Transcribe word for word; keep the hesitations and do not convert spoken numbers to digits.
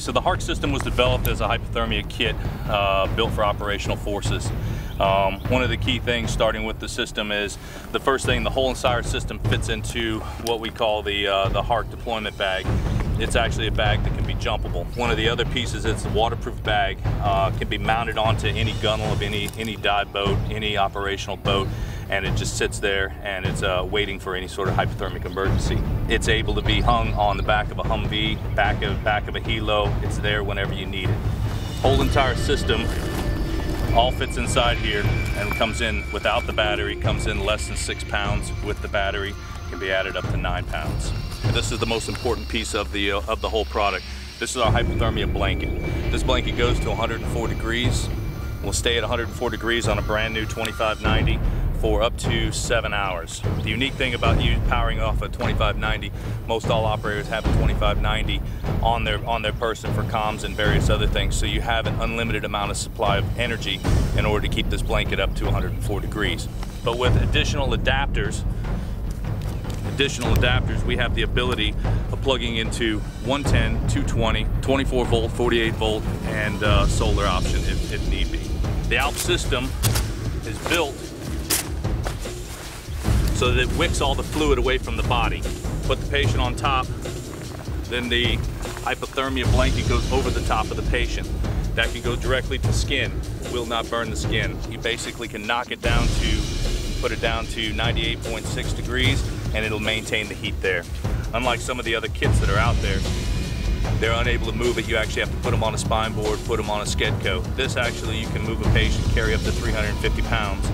So the HARC system was developed as a hypothermia kit uh, built for operational forces. Um, one of the key things starting with the system is the first thing, the whole entire system fits into what we call the, uh, the HARC deployment bag. It's actually a bag that can be jumpable. One of the other pieces, it's a waterproof bag, uh, can be mounted onto any gunnel of any, any dive boat, any operational boat, and it just sits there and it's uh, waiting for any sort of hypothermic emergency. It's able to be hung on the back of a Humvee, back of, back of a Hilo. It's there whenever you need it. Whole entire system all fits inside here and comes in without the battery, comes in less than six pounds. With the battery, can be added up to nine pounds. And this is the most important piece of the, uh, of the whole product. This is our hypothermia blanket. This blanket goes to one hundred four degrees. We'll stay at one hundred four degrees on a brand new twenty-five ninety for up to seven hours. The unique thing about you powering off a twenty-five ninety, most all operators have a twenty-five ninety on their, on their person for comms and various other things, so you have an unlimited amount of supply of energy in order to keep this blanket up to one hundred four degrees. But with additional adapters, additional adapters, we have the ability of plugging into one ten, two twenty, twenty-four volt, forty-eight volt, and uh, solar option if, if need be. The A P L S system is built so that it wicks all the fluid away from the body. Put the patient on top, then the hypothermia blanket goes over the top of the patient. That can go directly to skin, will not burn the skin. You basically can knock it down to, put it down to ninety-eight point six degrees, and it'll maintain the heat there. Unlike some of the other kits that are out there, they're unable to move it. You actually have to put them on a spine board, put them on a Skedco. This actually, you can move a patient, carry up to three hundred fifty pounds.